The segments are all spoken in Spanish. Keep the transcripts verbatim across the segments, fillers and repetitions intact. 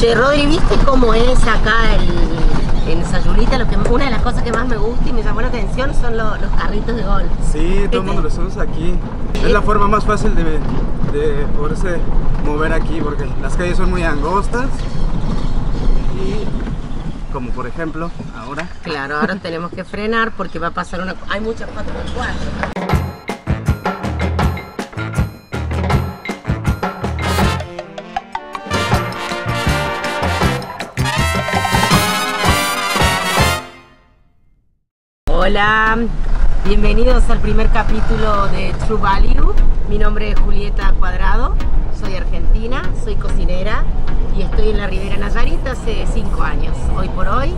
Che, Rodri, ¿viste cómo es acá el, en Sayulita? Lo que, una de las cosas que más me gusta y me llamó la atención son lo, los carritos de golf. Sí, todo el mundo los usa aquí. Es la forma más fácil de, de poderse mover aquí, porque las calles son muy angostas. Y como por ejemplo, ahora... Claro, ahora tenemos que frenar porque va a pasar una... Hay muchas cuatro por cuatro. Hola, bienvenidos al primer capítulo de True Value. Mi nombre es Julieta Cuadrado, soy argentina, soy cocinera y estoy en la Ribera Nayarit hace cinco años. Hoy por hoy,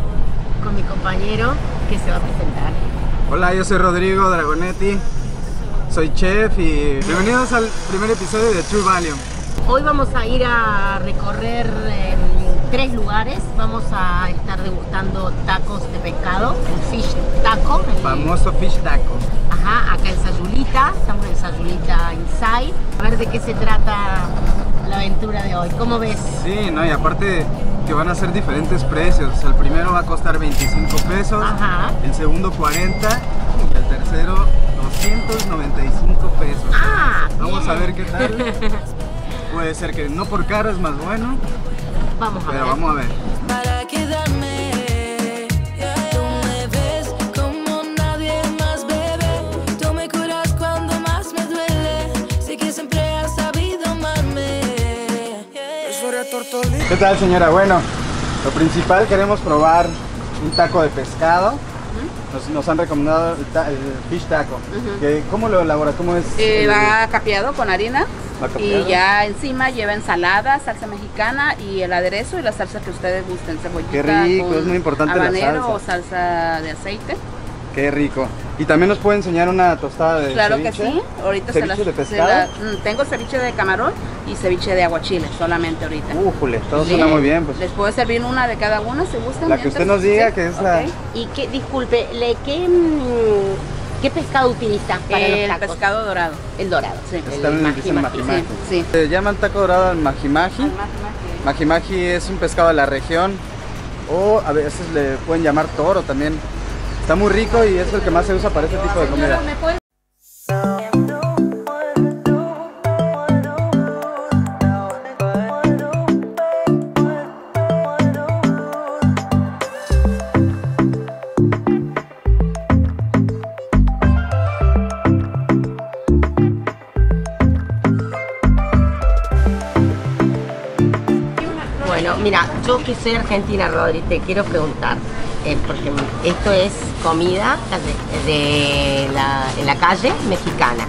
con mi compañero que se va a presentar. Hola, yo soy Rodrigo Dragonetti, soy chef y bienvenidos al primer episodio de True Value. Hoy vamos a ir a recorrer eh, tres lugares. Vamos a estar degustando tacos de pescado, el fish taco, el famoso fish taco. Ajá, acá en Sayulita, estamos en Sayulita Insider. A ver de qué se trata la aventura de hoy, ¿cómo ves? Sí, no, y aparte que van a ser diferentes precios. El primero va a costar veinticinco pesos, ajá. El segundo cuarenta y el tercero doscientos noventa y cinco pesos. Ah, vamos bien. A ver qué tal. Puede ser que no por caro es más bueno. Vamos a ver. Pero vamos a ver. Para quedarme, tú me ves como nadie más, bebé. Tú me curas cuando más me duele. Sé que siempre has sabido amarme. ¿Qué tal, señora? Bueno, lo principal queremos probar un taco de pescado. Nos, nos han recomendado el, ta, el fish taco. Uh-huh. que, ¿Cómo lo elabora? ¿Cómo es? Eh, va capeado con harina. Y ya encima lleva ensalada, salsa mexicana y el aderezo y la salsa que ustedes gusten. Cebollita, qué rico, es muy importante habanero, la salsa. O salsa de aceite. Qué rico. Y también nos puede enseñar una tostada de claro ceviche. Claro que sí. Ahorita ceviche se las, de pescado. Se la, tengo ceviche de camarón y ceviche de aguachile solamente ahorita. Újule, todo suena muy bien. Pues. Les puedo servir una de cada una, si gustan. La que usted nos diga, sí, que es okay. La... Y que, disculpe, ¿le qué... Mmm... ¿Qué pescado utilizas para el los tacos? El pescado dorado. El dorado, sí. Está el Majimaji. Sí, sí. Se llama el taco dorado al Majimaji. Majimaji es un pescado de la región, o a veces le pueden llamar toro también. Está muy rico y es el que más se usa para este tipo de comida. Mira, yo que soy argentina, Rodri, te quiero preguntar, eh, porque esto es comida de, de la, en la calle mexicana.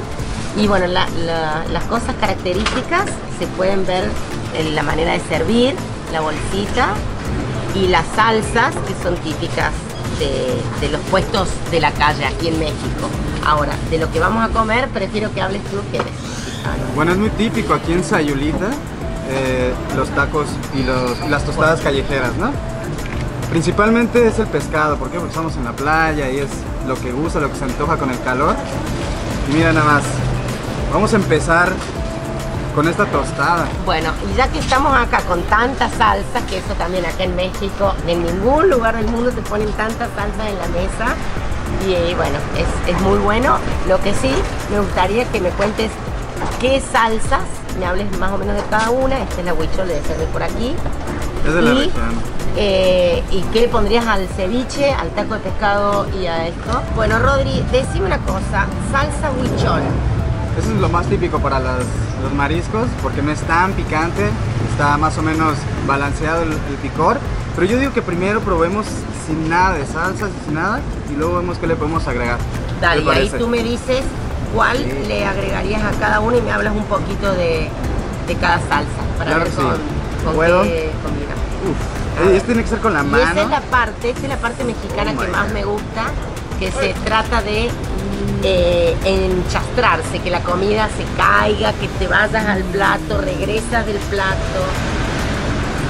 Y bueno, la, la, las cosas características se pueden ver en la manera de servir, la bolsita y las salsas que son típicas de, de los puestos de la calle aquí en México. Ahora, de lo que vamos a comer, prefiero que hables tú que eres mexicano. Bueno, es muy típico aquí en Sayulita. Eh, los tacos y los, las tostadas callejeras, ¿no? Principalmente es el pescado, ¿por qué? Porque estamos en la playa y es lo que gusta, lo que se antoja con el calor. Y mira nada más, vamos a empezar con esta tostada. Bueno, y ya que estamos acá con tanta salsa, que eso también acá en México, en ningún lugar del mundo te ponen tanta salsa en la mesa. Y eh, bueno, es, es muy bueno. Lo que sí, me gustaría que me cuentes qué salsas, me hables más o menos de cada una. Esta es la huichole de cerdo por aquí. Es de la región. Eh, ¿Y qué pondrías al ceviche, al taco de pescado y a esto? Bueno, Rodri, decime una cosa, salsa huichol. Eso es lo más típico para las, los mariscos, porque no es tan picante, está más o menos balanceado el, el picor. Pero yo digo que primero probemos sin nada de salsas, sin nada, y luego vemos qué le podemos agregar. Dale, y ahí tú me dices... ¿Cuál sí. le agregarías a cada uno y me hablas un poquito de, de cada salsa? Para claro ver con, sí. con ¿Puedo? Qué combina. Este tiene que ser con la y mano. Esa es la parte, esta es la parte mexicana oh que más God. me gusta, que se trata de eh, enchastrarse, que la comida se caiga, que te vayas al plato, regresas del plato.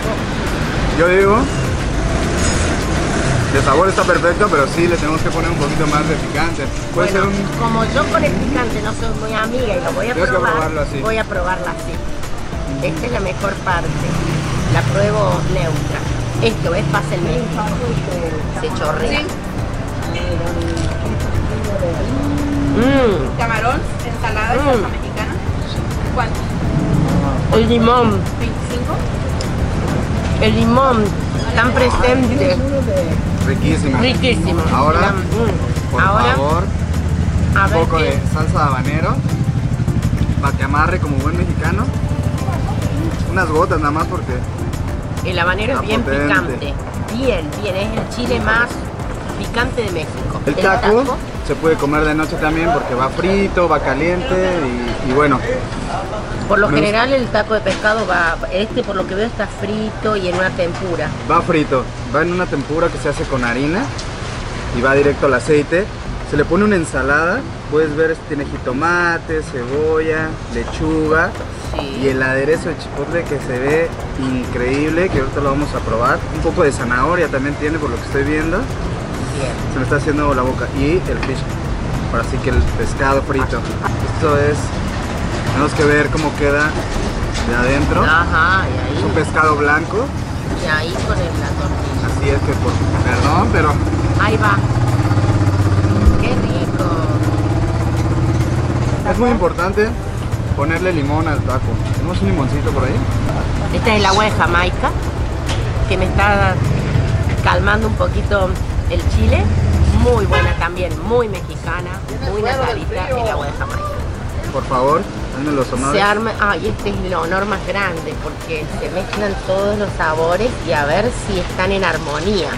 Oh. Yo digo, el sabor está perfecto, pero sí le tenemos que poner un poquito más de picante. Puede bueno, ser un... Como yo con el picante no soy muy amiga y lo voy a Creo probar, voy a probarla así. Esta es la mejor parte. la pruebo neutra. Esto es, pásenme. Se chorrea. ¿Sí? Mm. Camarón, ensalada, mm. salsa mexicana. ¿Cuánto? El limón. veinticinco. El limón, tan presente. Riquísimo. Riquísimo. Ahora, mm. por Ahora, favor, a un poco qué. de salsa de habanero. Para que amarre como buen mexicano. Unas gotas nada más porque... El habanero es bien potente. picante. Bien, bien. Es el chile más picante de México. El, el taco, taco se puede comer de noche también porque va frito, va caliente y, y bueno. Por lo general el taco de pescado va... Este por lo que veo está frito y en una tempura. Va frito. Va en una tempura que se hace con harina y va directo al aceite. Se le pone una ensalada, puedes ver, tiene jitomate, cebolla, lechuga sí. y el aderezo de chipotle que se ve increíble, que ahorita lo vamos a probar. Un poco de zanahoria también tiene, por lo que estoy viendo. Bien. Se me está haciendo la boca. Y el fish, ahora sí que el pescado frito. Esto es, tenemos que ver cómo queda de adentro. Ajá, y ahí. Es un pescado blanco. Y ahí con el tortilla. Así es que, por, perdón, pero... Ahí va. Es muy importante ponerle limón al taco. ¿Tenemos un limoncito por ahí? Esta es el agua de Jamaica, que me está calmando un poquito el chile. Muy buena también, muy mexicana, muy natalita, el agua de Jamaica. Por favor, hazme los honores. Se arma, ah, y este es el honor más grande, porque se mezclan todos los sabores y a ver si están en armonía.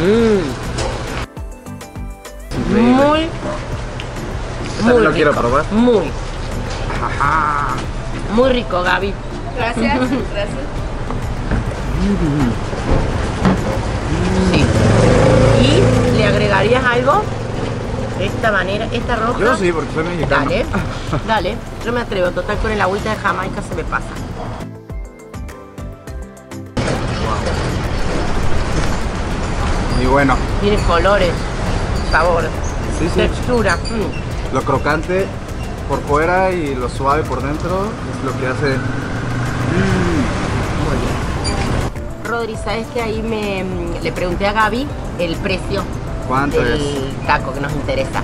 Mmm. Muy, muy lo rico. quiero probar. Muy, Ajá. muy rico, Gaby. Gracias, gracias. Sí. ¿Y le agregarías algo? Esta manera, esta roja. Yo sí, porque soy mexicano. Dale, dale. Yo me atrevo. Total, con el agüita de Jamaica se me pasa. Wow. Y bueno. Tiene colores. Sabor, sí, sí. textura. Mm. Lo crocante por fuera y lo suave por dentro es lo que hace. Mm. Muy bien. Rodri, ¿sabes que ahí me, le pregunté a Gaby el precio ¿Cuánto del es? taco que nos interesa?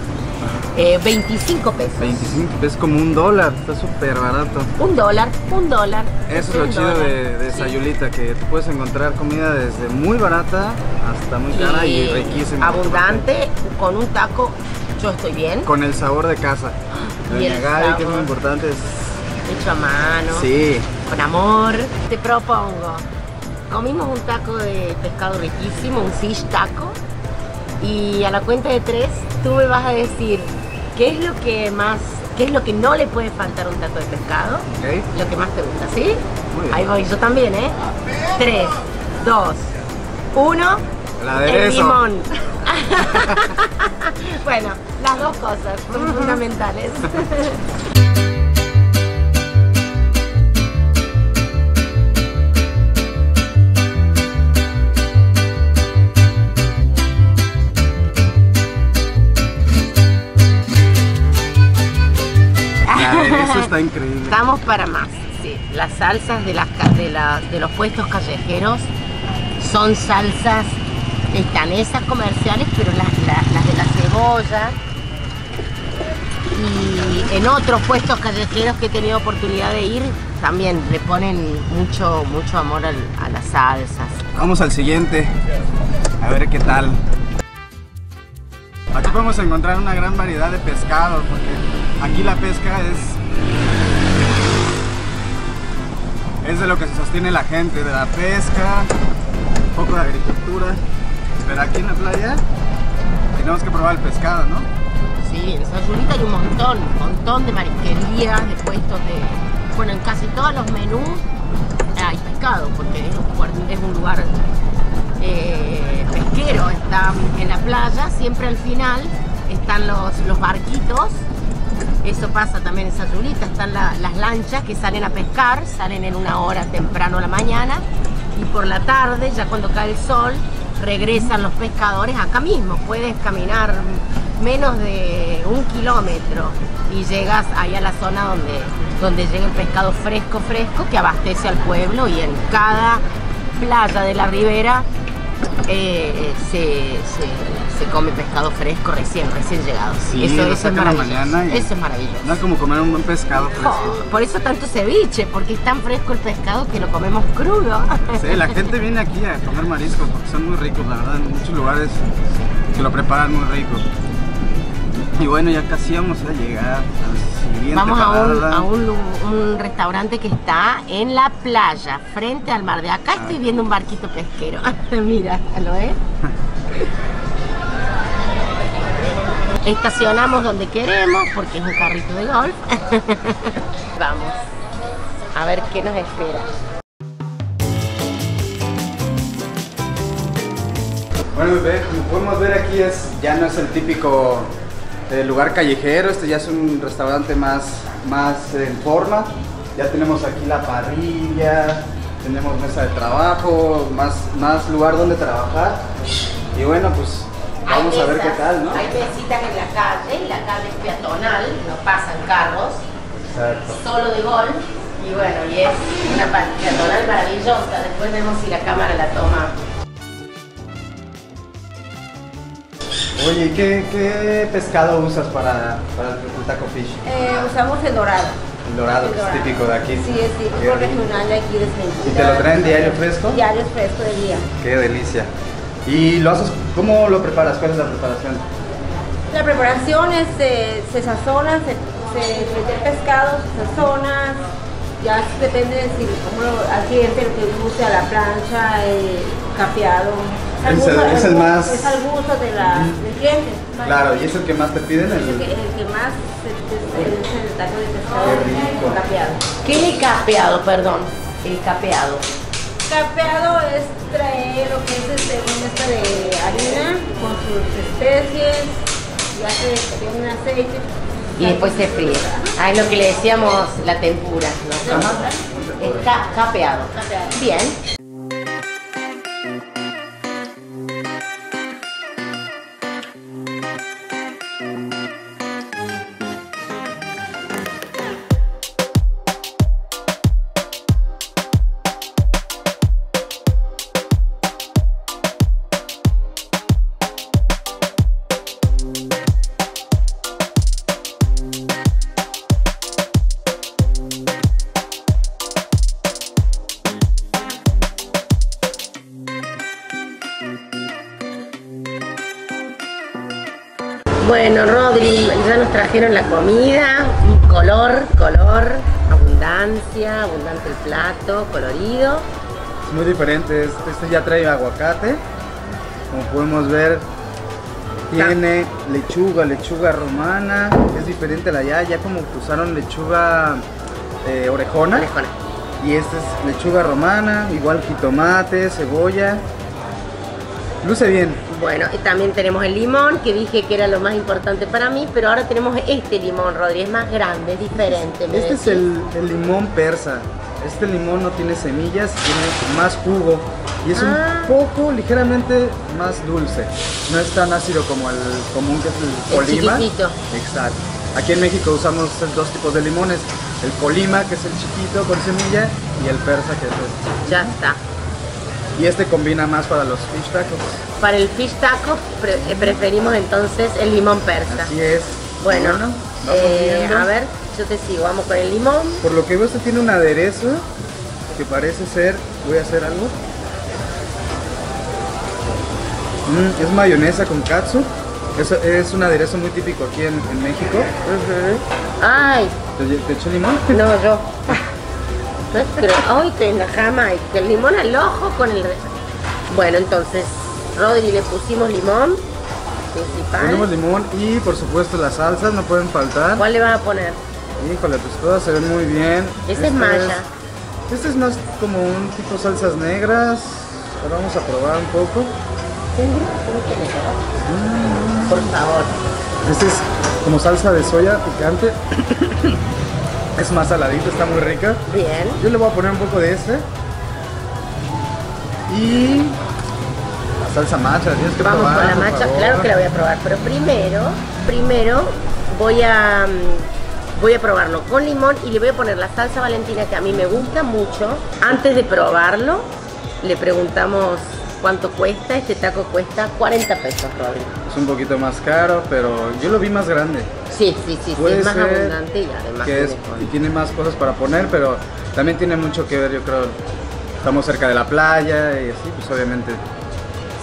Eh, veinticinco pesos. veinticinco pesos, como un dólar, está súper barato. Un dólar, un dólar. Eso es lo chido de, de sí. Sayulita, que tú puedes encontrar comida desde muy barata hasta muy cara y, y riquísima. Abundante, con un taco yo estoy bien. Con el sabor de casa. Y el Gaby, que es muy importante. Es... Hecho a mano. Sí. Con amor. Te propongo, comimos un taco de pescado riquísimo, un fish taco. Y a la cuenta de tres, tú me vas a decir qué es lo que más, qué es lo que no le puede faltar a un taco de pescado, okay. lo que más te gusta, ¿sí? Ahí voy yo también, ¿eh? Tres, dos, uno, el limón. Bueno, las dos cosas son fundamentales. Está increíble. Estamos para más. Sí. Las salsas de, las, de, la, de los puestos callejeros son salsas estanesas comerciales, pero las, las, las de la cebolla y en otros puestos callejeros que he tenido oportunidad de ir también le ponen mucho, mucho amor al, a las salsas. Vamos al siguiente, a ver qué tal. Aquí podemos encontrar una gran variedad de pescados, porque aquí la pesca es Es de lo que se sostiene la gente, de la pesca, un poco de agricultura. Pero aquí en la playa tenemos que probar el pescado, ¿no? Sí, en Sayulita hay un montón, un montón de marisquerías, de puestos de... Bueno, en casi todos los menús hay pescado, porque es un, es un lugar eh, pesquero. Está en la playa, siempre al final están los, los barquitos. Eso pasa también en Sayulita, están la, las lanchas que salen a pescar, salen en una hora temprano a la mañana y por la tarde, ya cuando cae el sol, regresan los pescadores acá mismo. Puedes caminar menos de un kilómetro y llegas ahí a la zona donde, donde llega el pescado fresco, fresco, que abastece al pueblo, y en cada playa de la ribera eh, se, se, se come pescado fresco recién, recién llegado. Sí, eso, eso, es maravilloso. Y eso es maravilloso. No es como comer un buen pescado fresco. Oh, por eso tanto ceviche, porque es tan fresco el pescado que lo comemos crudo. Sí, la gente viene aquí a comer mariscos porque son muy ricos, la verdad, en muchos lugares se lo preparan muy rico. Y bueno, ya casi vamos a llegar al siguiente. Vamos a, un, a un, un restaurante que está en la playa, frente al mar. De acá ah. estoy viendo un barquito pesquero. Mira, ¿lo ves? Estacionamos donde queremos, porque es un carrito de golf. Vamos a ver qué nos espera. Bueno, bebé, como podemos ver aquí es, ya no es el típico... el lugar callejero, este ya es un restaurante más, más en forma. Ya tenemos aquí la parrilla, tenemos mesa de trabajo, más, más lugar donde trabajar. Y bueno, pues vamos mesas, a ver qué tal, ¿no? Hay mesitas en la calle, la calle es peatonal, no pasan carros. Exacto. Solo de golf. Y bueno, y es una peatonal maravillosa. Después vemos si la cámara la toma. Oye, ¿qué, qué pescado usas para, para el taco fish? Eh, usamos el dorado. El dorado, el que dorado. Es típico de aquí. Sí, es típico regional de aquí de México. ¿Y te lo traen diario fresco? Diario fresco de día. Qué delicia. ¿Y lo haces? ¿Cómo lo preparas? ¿Cuál es la preparación? La preparación es, eh, se sazona, se, se mete el pescado, se sazona. Ya depende de si cómo lo, al cliente lo que guste, a la plancha, eh, capeado. Es, es, el, gusto, es el más... Es al gusto de la, uh-huh. del cliente. Claro, ¿y es el que más te piden? El, el, que, el que más se, se, se, el taco de pescado. Qué rico. Capeado. ¿Qué es capeado, perdón? El capeado. Capeado es traer lo que es este, una mezcla de harina con sus especies, y hace un aceite. Y después se fríe. Ah, es lo que le decíamos la tempura, ¿no? Ajá. Es ca capeado. Capeado. Bien. Bueno, Rodri, ya nos trajeron la comida, color, color, abundancia, abundante el plato, colorido. Es muy diferente, este ya trae aguacate, como podemos ver, tiene lechuga, lechuga romana, es diferente a la ya, ya como usaron lechuga eh, orejona, orejona, y esta es lechuga romana, igual jitomate, cebolla. Luce bien. Bueno, y también tenemos el limón, que dije que era lo más importante para mí, pero ahora tenemos este limón, Rodri, es más grande, es diferente. Este decís. es el, el limón persa. Este limón no tiene semillas, tiene más jugo y es ah. un poco ligeramente más dulce. No es tan ácido como el común, que es el colima. El chiquitito. Exacto. Aquí en México usamos dos tipos de limones, el colima, que es el chiquito con semilla, y el persa, que es este. Ya está. Y este combina más para los fish tacos. Para el fish taco pre preferimos entonces el limón persa. Así es. Bueno, bueno eh, a ver, yo te sigo, vamos con el limón. Por lo que veo, este tiene un aderezo que parece ser... Voy a hacer algo. Mm, es mayonesa con katsu. Es, es un aderezo muy típico aquí en, en México. Uh-huh. Ay. ¿Te, te echo limón? No, yo. Pero hoy te enojamos, el limón al ojo con el... Bueno, entonces, Rodri, le pusimos limón principal. Ponemos limón y, por supuesto, las salsas no pueden faltar. ¿Cuál le vas a poner? Híjole, pues todas se ven muy bien. Ese este es maya. Es, este es más como un tipo de salsas negras. Ahora vamos a probar un poco. ¿Sí? Mm. Por favor. Este es como salsa de soya picante. Es más saladito, está muy rica. Bien. Yo le voy a poner un poco de este. Y salsa macha, la tienes que Vamos probar. Vamos con la macha, claro que la voy a probar, pero primero, primero voy a, voy a probarlo con limón y le voy a poner la salsa Valentina que a mí me gusta mucho. Antes de probarlo, le preguntamos cuánto cuesta. Este taco cuesta cuarenta pesos, Rodrigo. Es un poquito más caro, pero yo lo vi más grande. Sí, sí, sí, sí es más abundante y además que es, y tiene más cosas para poner, pero también tiene mucho que ver, yo creo. Estamos cerca de la playa y así, pues obviamente.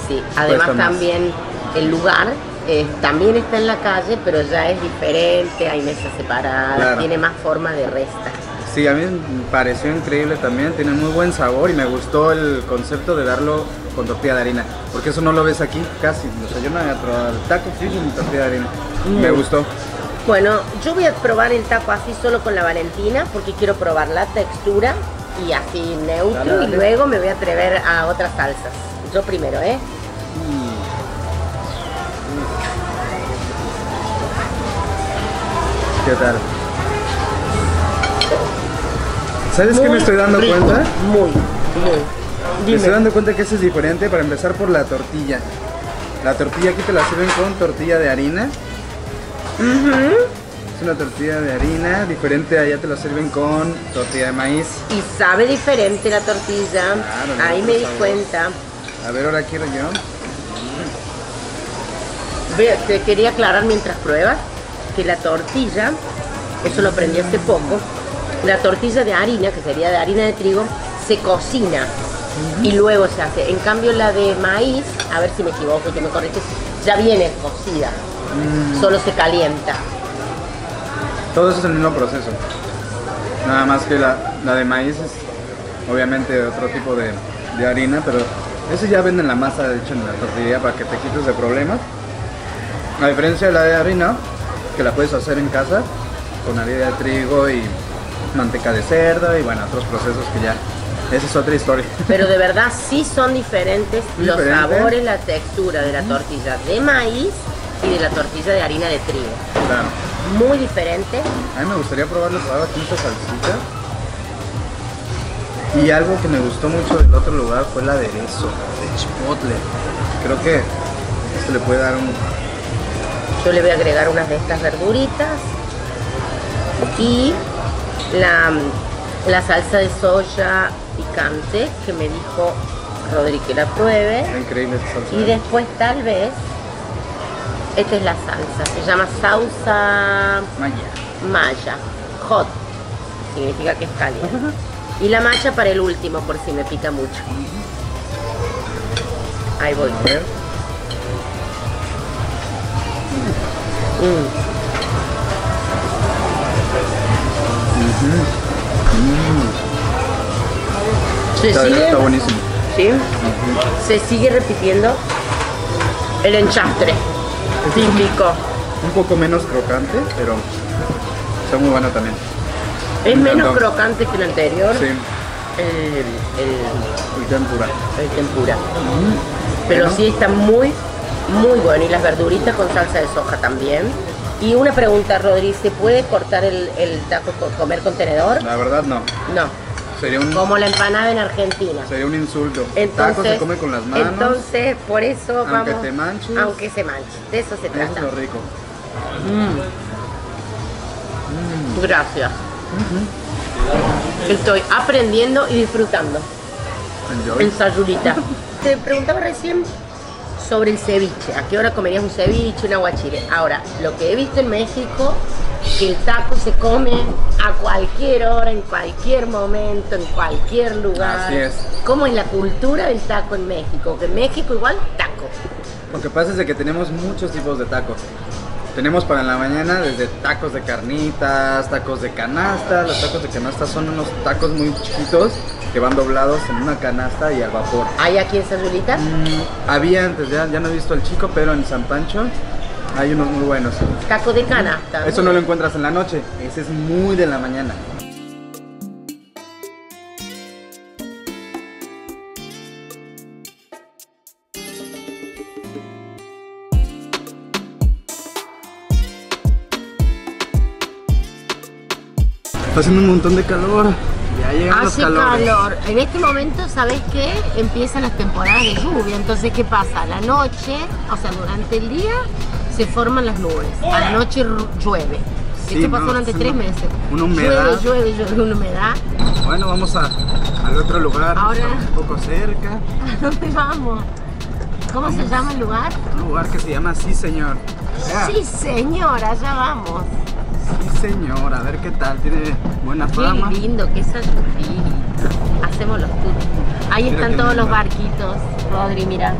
Sí, además también el lugar eh, también está en la calle, pero ya es diferente, hay mesas separadas, claro. Tiene más forma de resta. Sí, a mí me pareció increíble también, tiene muy buen sabor y me gustó el concepto de darlo con tortilla de harina, porque eso no lo ves aquí casi, o sea, yo no había probado el taco fish ni tortilla de harina, mm. me gustó. Bueno, yo voy a probar el taco así solo con la Valentina, porque quiero probar la textura y así neutro, dale, dale. Y luego me voy a atrever a otras salsas. Yo primero, ¿eh? Mm. ¿Qué tal? ¿Sabes muy qué me estoy dando rico, cuenta? Muy, muy. Dime. Me estoy dando cuenta que eso es diferente, para empezar por la tortilla. La tortilla aquí te la sirven con tortilla de harina. Uh-huh. Es una tortilla de harina, diferente, allá te lo sirven con tortilla de maíz. Y sabe diferente la tortilla, claro, ahí me di sabor. cuenta. A ver, ahora quiero yo. Ve, te quería aclarar mientras pruebas que la tortilla, eso lo aprendí hace poco, la tortilla de harina, que sería de harina de trigo, se cocina. Uh-huh. Y luego se hace. En cambio la de maíz, a ver si me equivoco, que me corriges, ya viene cocida, mm. solo se calienta. Todo eso es el mismo proceso, nada más que la, la de maíz es obviamente otro tipo de, de harina, pero eso ya venden la masa, de hecho, en la tortillería para que te quites de problemas. A diferencia de la de harina, que la puedes hacer en casa con harina de trigo y manteca de cerdo y bueno, otros procesos que ya, esa es otra historia. Pero de verdad sí son diferentes los sabores, la textura de la tortilla de maíz y de la tortilla de harina de trigo. Claro. Muy diferente. A mí me gustaría probarlo probado con esta salsita. Y algo que me gustó mucho del otro lugar fue el aderezo de chipotle. Creo que esto le puede dar un... Yo le voy a agregar unas de estas verduritas. Y la, la salsa de soya picante que me dijo Rodrigo que la pruebe. Increíble esta salsa. Y después tal vez... Esta es la salsa, se llama salsa maya. maya, hot, significa que es caliente. Y la macha para el último, por si me pica mucho. Ahí voy. A ver. Mm. Mm. Se está, sigue, está buenísimo. ¿Sí? Uh-huh. Se sigue repitiendo el enchastre. Típico. Un poco menos crocante, pero está muy bueno también. Es Me menos encantó. crocante que el anterior. Sí. El, el, el tempura. El tempura. Mm, pero bueno. Sí está muy, muy bueno. Y las verduritas con salsa de soja también. Y una pregunta, Rodrigo, ¿se puede cortar el, el taco, comer con tenedor? La verdad no. No. Sería un, como la empanada en Argentina. Sería un insulto. Entonces, taco se come con las manos. Entonces, por eso aunque vamos... Aunque te manches. Aunque se manche. De eso se trata. Es lo rico. Mm. Mm. Gracias. Uh-huh. Estoy aprendiendo y disfrutando. Enjoy. En Sayulita. Te preguntaba recién sobre el ceviche. ¿A qué hora comerías un ceviche, un aguachile? Ahora, lo que he visto en México... Que el taco se come a cualquier hora, en cualquier momento, en cualquier lugar. Así es. Como en la cultura del taco en México, que en México igual taco. Lo que pasa es de que tenemos muchos tipos de tacos. Tenemos para la mañana desde tacos de carnitas, tacos de canasta. Los tacos de canasta son unos tacos muy chiquitos que van doblados en una canasta y al vapor. ¿Hay aquí en Sayulita? Mm, había antes, ya, ya no he visto el chico, pero en San Pancho hay unos muy buenos. Taco de canasta. Eso no lo encuentras en la noche, ese es muy de la mañana. Está haciendo un montón de calor. ya llegan los calores. Hace calor. En este momento, ¿sabes qué? Empiezan las temporadas de lluvia. Entonces, ¿qué pasa? A la noche, o sea, durante el día, se forman las nubes. A la noche llueve. Sí, Esto pasó no, durante tres una, meses. Una humedad. Llueve, llueve, llueve, una humedad. Bueno, vamos a, al otro lugar. Ahora, un poco cerca. ¿A dónde vamos? ¿Cómo vamos. se llama el lugar? Un lugar que se llama Sí, Señor. Allá. Sí, señora, allá vamos. Sí, señora, a ver qué tal, tiene buena fama. Qué lindo, qué saludita. Hacemos los tours. Ahí mira están todos los barquitos, Rodri, mira.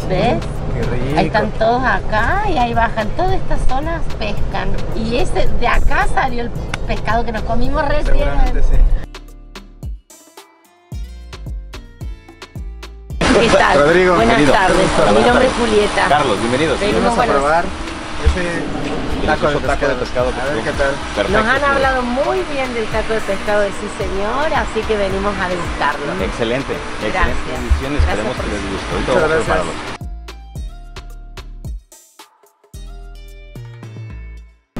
Sí, ¿ves? Qué rico. Ahí están todos acá y ahí bajan. Todas estas zonas pescan. Y ese de acá salió el pescado que nos comimos recién. ¿Qué tal? Rodrigo, buenas bienvenido. tardes. Bienvenido. Mi nombre es Julieta. Carlos, bienvenidos. Vamos a probar ese taco de pescado. De pescado a ver qué tal. Perfecto. Nos han hablado muy bien del taco de pescado de Sí Señor, así que venimos a degustarlo. Excelente. Gracias. Excelentes. Esperemos que les guste. Muchas gracias.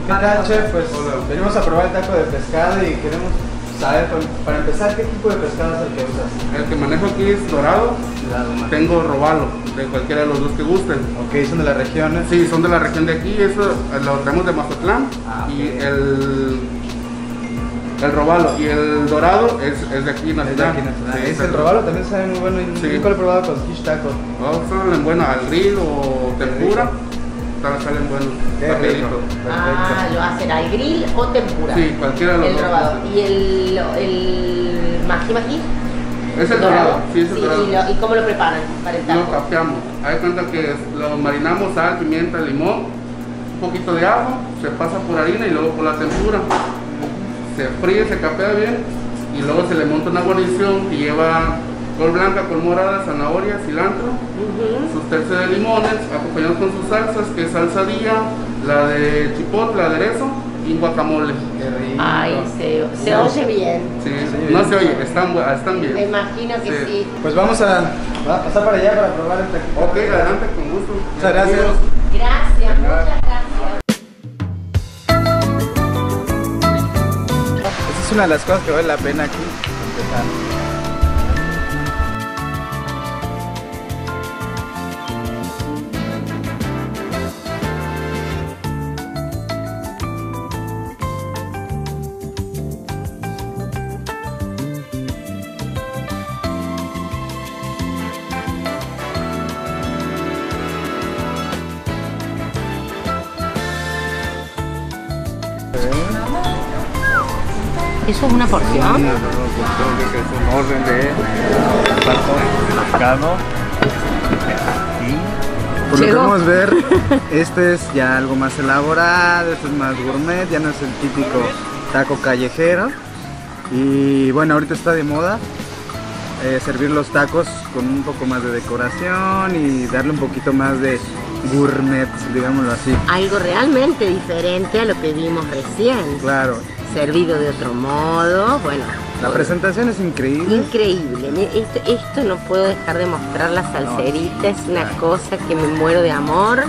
¿Qué tal, chef? Pues venimos a probar el taco de pescado y queremos saber, para empezar, ¿qué tipo de pescado es el que usas? El que manejo aquí es dorado. Tengo robalo, de cualquiera de los dos que gusten. Ok, ¿son de las regiones? Sí, son de la región de aquí, eso lo tenemos de Mazatlán. Ah, okay. Y el, el robalo y el dorado es, es de aquí nacional. Sí, es el robalo también sabe muy bueno, y sí. Nunca lo he probado con quiche taco. Oh, salen bueno al grill o tempura, salen buenos. Perfecto. Ah, lo hacen al grill o tempura. Sí, cualquiera de los el dos. El robalo y el, el majimaji. Es el dorado, dorado. Sí, es el sí, dorado. Y, lo, ¿Y cómo lo preparan para el taco? Lo capeamos. Hay cuenta que lo marinamos sal, pimienta, limón, un poquito de ajo, se pasa por harina y luego por la tempura. Se fríe, se capea bien y luego se le monta una guarnición que lleva col blanca, col morada, zanahoria, cilantro, uh-huh. sus tercios de limones, acompañados con sus salsas, que es salsa día, la de chipotle, la de aderezo. Y guacamole. Qué rico. Ay, se, se sí. oye bien. Sí, sí, no se oye, están, están bien. Me imagino que sí. sí. Pues vamos a, a pasar para allá para probar el taquito. Ok, adelante, con gusto. Muchas gracias. Gracias, gracias. muchas gracias. Esta es una de las cosas que vale la pena aquí. Empezar. ¿Eso es una porción? Sí, no, no, que es un orden de taco pescado. Por lo que podemos ver, este es ya algo más elaborado, este es más gourmet, ya no es el típico taco callejero. Y bueno, ahorita está de moda eh, servir los tacos con un poco más de decoración y darle un poquito más de gourmet, digámoslo así. Algo realmente diferente a lo que vimos recién. Claro. Servido de otro modo, bueno. La presentación es increíble. Increíble. Esto, esto no puedo dejar de mostrar, la salserita, no, es una claro. cosa que me muero de amor.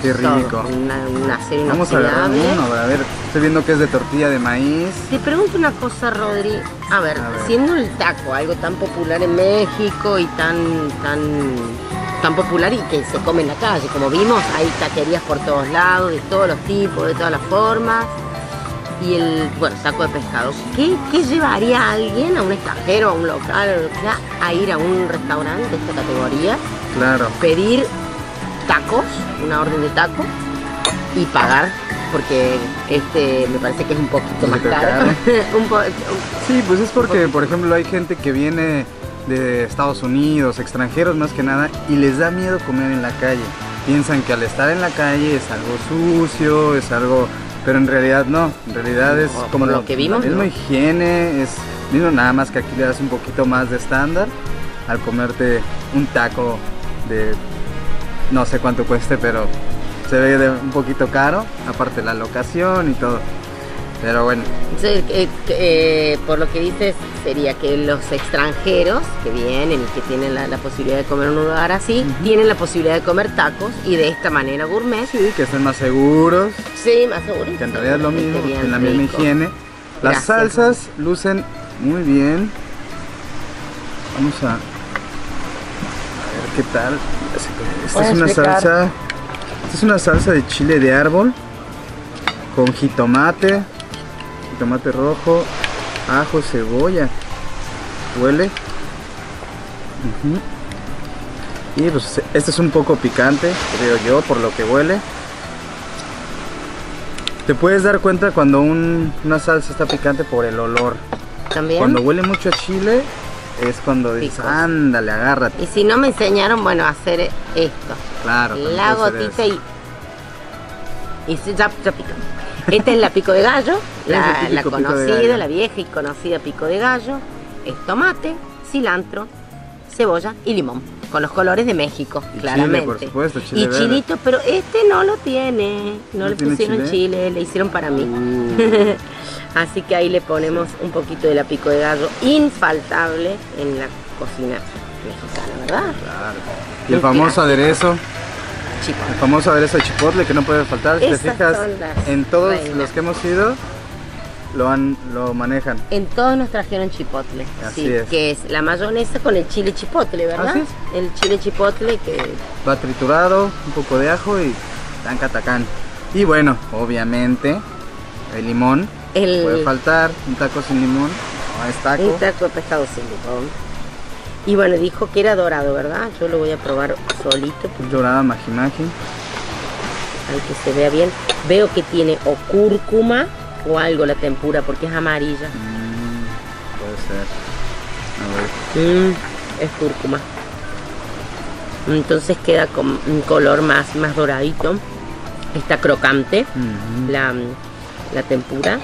Qué rico. Una, una serie Vamos a agarrar uno, a ver, estoy viendo que es de tortilla de maíz. Te pregunto una cosa, Rodri. A ver, a ver. siendo el taco algo tan popular en México y tan, tan, tan popular y que se come en la calle, como vimos, hay taquerías por todos lados, de todos los tipos, de todas las formas. Y el bueno, taco de pescado, ¿qué, qué llevaría a alguien, a un extranjero, a un local, a ir a un restaurante de esta categoría? Claro. Pedir tacos, una orden de tacos y pagar, porque este me parece que es un poquito más caro. un po sí, pues es porque, por ejemplo, hay gente que viene de Estados Unidos, extranjeros más que nada, y les da miedo comer en la calle. Piensan que al estar en la calle es algo sucio, es algo... Pero en realidad no, en realidad es como lo, lo que vimos, la misma ¿no? higiene, es mismo, nada más que aquí le das un poquito más de estándar al comerte un taco de no sé cuánto cueste, pero se ve de un poquito caro, aparte la locación y todo, pero bueno. Entonces, eh, eh, por lo que dices sería que los extranjeros que vienen y que tienen la, la posibilidad de comer en un lugar así, uh-huh. tienen la posibilidad de comer tacos y de esta manera gourmet. Sí, que estén más seguros. Sí, más seguros. Que en realidad es lo mismo, en la misma higiene. Las salsas lucen Muy bien. Vamos a, a ver qué tal. Esta es una explicar? salsa. Esta es una salsa de chile de árbol con jitomate, jitomate rojo, ajo, cebolla. Huele. Uh-huh. Y pues este es un poco picante, creo yo, por lo que huele. Te puedes dar cuenta cuando un, una salsa está picante por el olor. También. Cuando huele mucho a chile es cuando dices, Pico. ándale, agárrate. Y si no me enseñaron, bueno, a hacer esto. Claro. La gotita y... y ya, ya pica. Esta es la pico de gallo, la, típico, la conocida, gallo. la vieja y conocida pico de gallo. Es tomate, cilantro, cebolla y limón. Con los colores de México, y claramente. Chile, por supuesto, chile y verde. Chilito, pero este no lo tiene. No, ¿No le pusieron chile? chile, le hicieron para mí. Uh. Así que ahí le ponemos un poquito de la pico de gallo, infaltable en la cocina mexicana, ¿verdad? Claro. Y el famoso aderezo. Chipotle. El famoso aderezo de chipotle que no puede faltar. Esas te fijas, en todos reinas. los que hemos ido lo han, lo manejan. En todos nos trajeron chipotle. Así sí, es. Que es la mayonesa con el chile chipotle, ¿verdad? Así es. El chile chipotle que... va triturado, un poco de ajo y tanca tacán. Y bueno, obviamente, el limón. El... puede faltar, un taco sin limón. No, es taco. Un taco de pescado sin limón. Y bueno, dijo que era dorado, ¿verdad? Yo lo voy a probar solito. Porque... dorada majimaji. Ay, que se vea bien. Veo que tiene o cúrcuma o algo la tempura, porque es amarilla. Mm, puede ser. A ver. Mm, es cúrcuma. Entonces queda con un color más, más doradito. Está crocante mm-hmm. la, la tempura.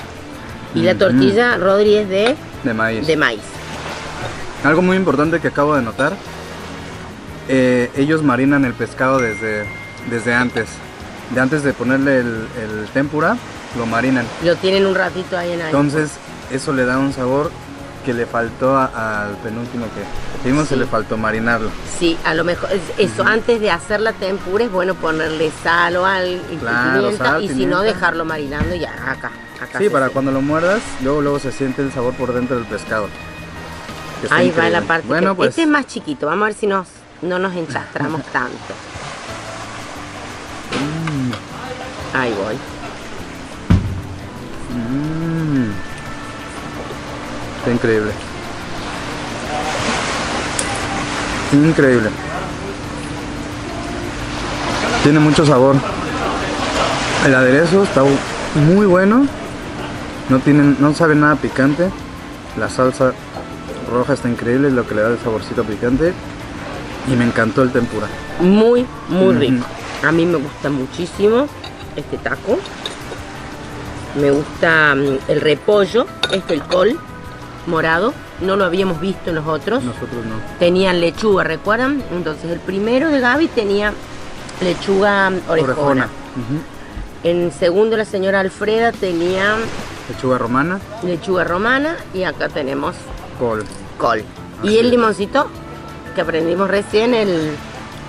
Y mm-hmm. la tortilla, Rodri, es de, de maíz. De maíz. Algo muy importante que acabo de notar, eh, ellos marinan el pescado desde, desde antes, de antes de ponerle el, el tempura, lo marinan. Lo tienen un ratito ahí en ahí. Entonces eso le da un sabor que le faltó al penúltimo que vimos, sí. se le faltó marinarlo. Sí, a lo mejor, eso uh-huh. antes de hacer la tempura es bueno ponerle sal o algo, claro, pimienta, sal, y pimienta. si no dejarlo marinando ya acá. acá sí, para sale. cuando lo muerdas, luego, luego se siente el sabor por dentro del pescado. Ahí increíble. va la parte. Bueno, que... pues... este es más chiquito, vamos a ver si nos, no nos enchastramos tanto. Mm. Ahí voy. Mm. Está increíble. Increíble. Tiene mucho sabor. El aderezo está muy bueno. No tienen, no sabe nada picante. La salsa roja está increíble, lo que le da el saborcito picante, y me encantó el tempura. Muy, muy mm-hmm. rico. A mí me gusta muchísimo este taco. Me gusta el repollo, este el col morado, no lo habíamos visto en los otros. Nosotros no. Tenían lechuga, ¿recuerdan? Entonces el primero de Gaby tenía lechuga orejona. orejona. Uh-huh. En segundo la señora Alfreda tenía... lechuga romana. Lechuga romana, y acá tenemos... col. Col. Así y el limoncito que aprendimos recién, el,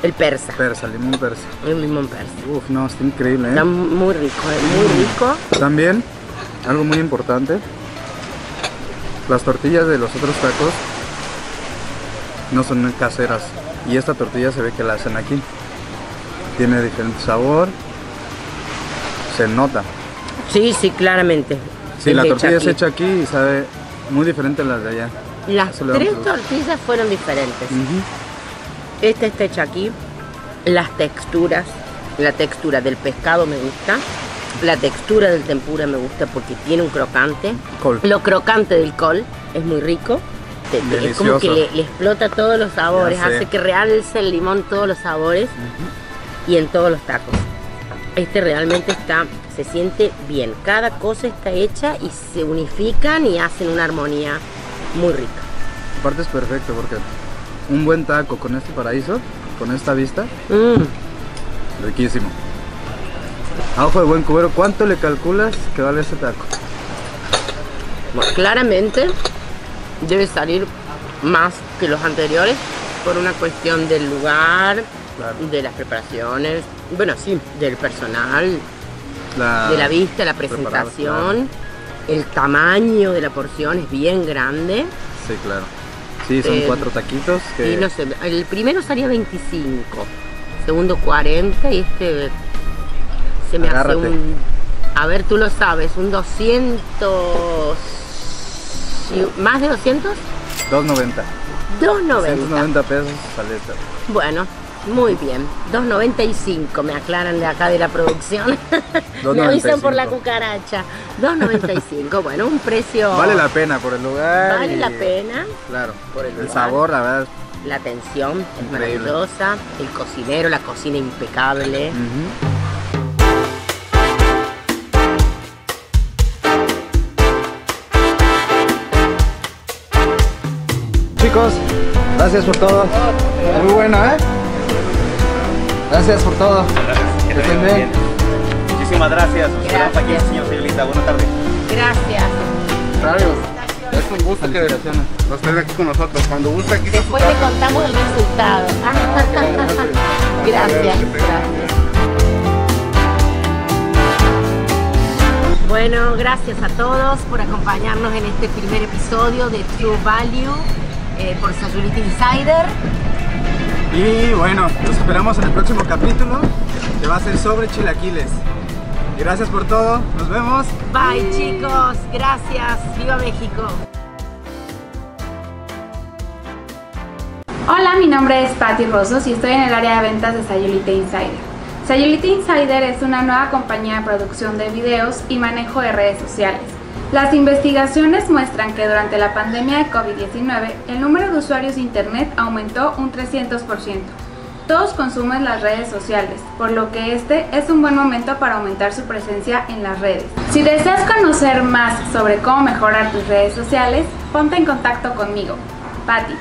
el persa. Persa, limón persa. El limón persa. Uf, no, está increíble, ¿eh? Está muy rico, muy rico. También, algo muy importante, las tortillas de los otros tacos no son caseras. Y esta tortilla se ve que la hacen aquí. Tiene diferente sabor. Se nota. Sí, sí, claramente. Sí, la tortilla se echa aquí y sabe... muy diferente a las de allá. Las tres tortillas fueron diferentes. Uh-huh. Esta está hecha aquí. Las texturas. La textura del pescado me gusta. La textura del tempura me gusta porque tiene un crocante. Col. Lo crocante del col es muy rico. Delicioso. Es como que le, le explota todos los sabores. Hace que realce el limón todos los sabores. Uh-huh. Y en todos los tacos. Este realmente está... se siente bien, cada cosa está hecha y se unifican y hacen una armonía muy rica. Aparte es perfecto porque un buen taco con este paraíso, con esta vista, mm. riquísimo. A ojo de buen cubero, ¿cuánto le calculas que vale este taco? Bueno, claramente debe salir más que los anteriores por una cuestión del lugar, claro. de las preparaciones, bueno sí, del personal. La de la vista, la presentación, claro. el tamaño de la porción es bien grande. Sí, claro. Sí, son eh, cuatro taquitos. Que... Y no sé, el primero salía veinticinco, segundo cuarenta y este se me Agárrate. hace un... A ver, tú lo sabes, un doscientos... ¿Más de doscientos? doscientos noventa. doscientos noventa. doscientos noventa pesos paleta. Bueno, muy bien. dos noventa y cinco, me aclaran de acá de la producción. Me avisan por la cucaracha. dos noventa y cinco, bueno, un precio... Vale la pena por el lugar. Vale y... la pena. Claro, por el, el lugar. Sabor, la verdad. La atención es increíble. Maravillosa. El cocinero, la cocina impecable. Uh-huh. Chicos, gracias por todo. Muy bueno, ¿eh? Gracias por todo. Gracias. Que te estén bien. bien. Muchísimas gracias. Nos esperamos aquí, señor Sayulita. Buenas tardes. Gracias. Gracias. Es un gusto que nos tenga aquí con nosotros. Cuando guste aquí. Después le contamos el resultado. Gracias. Gracias. Bueno, gracias a todos por acompañarnos en este primer episodio de True Value. Eh, por Sayulita Insider. Y bueno, nos esperamos en el próximo capítulo, que va a ser sobre chilaquiles. Gracias por todo, nos vemos. Bye, Bye. Chicos, gracias, viva México. Hola, mi nombre es Paty Rosos y estoy en el área de ventas de Sayulita Insider. Sayulita Insider es una nueva compañía de producción de videos y manejo de redes sociales. Las investigaciones muestran que durante la pandemia de COVID diecinueve, el número de usuarios de Internet aumentó un trescientos por ciento. Todos consumen las redes sociales, por lo que este es un buen momento para aumentar su presencia en las redes. Si deseas conocer más sobre cómo mejorar tus redes sociales, ponte en contacto conmigo, Paty,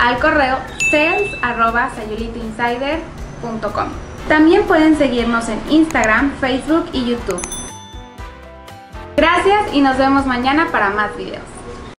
al correo sales arroba sayulita insider punto com. También pueden seguirnos en Instagram, Facebook y YouTube. Gracias y nos vemos mañana para más videos.